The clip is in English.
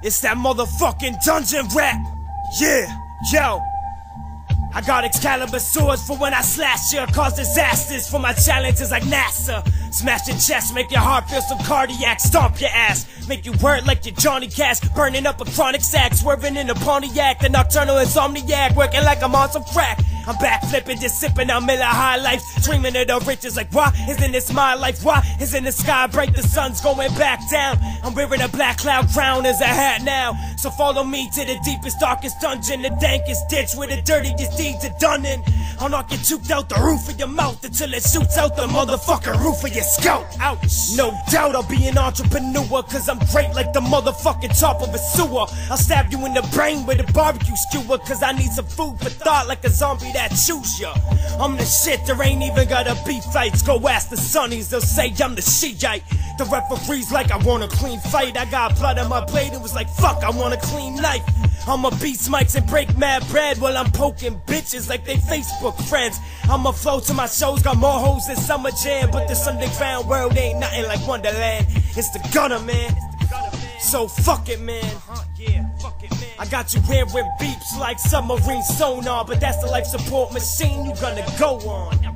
It's that motherfucking dungeon rap. Yeah, yo. I got Excalibur swords for when I slash you, cause disasters for my challenges like NASA. Smash your chest, make your heart feel some cardiac, stomp your ass, make you word like your Johnny Cash, burning up a chronic sack, swerving in a Pontiac, the nocturnal insomniac, working like I'm on some crack. I'm back flipping, just sipping on Miller High Life, dreaming of the riches like why isn't this my life, why isn't the sky bright, the sun's going back down. I'm wearing a black cloud crown as a hat now, so follow me to the deepest, darkest dungeon, the dankest ditch where the dirtiest deeds are done in. I'll knock your tooth out the roof of your mouth until it shoots out the motherfucking roof of your scalp. Ouch. No doubt I'll be an entrepreneur, cause I'm great like the motherfucking top of a sewer. I'll stab you in the brain with a barbecue skewer, cause I need some food for thought like a zombie that chews ya. I'm the shit, there ain't even gotta be fights. Go ask the Sunnies, they'll say I'm the Shi'Ite. The referee's like I want a clean fight. I got blood on my blade, it was like fuck, I want a clean knife. I'ma beat mics and break mad bread while I'm poking bitches like they Facebook friends. I'ma flow to my shows, got more hoes than Summerjam, but this underground world ain't nothing like Wonderland. It's the gunner, man. So fuck it, man. I got you here with beeps like submarine sonar, but that's the life support machine you gonna go on.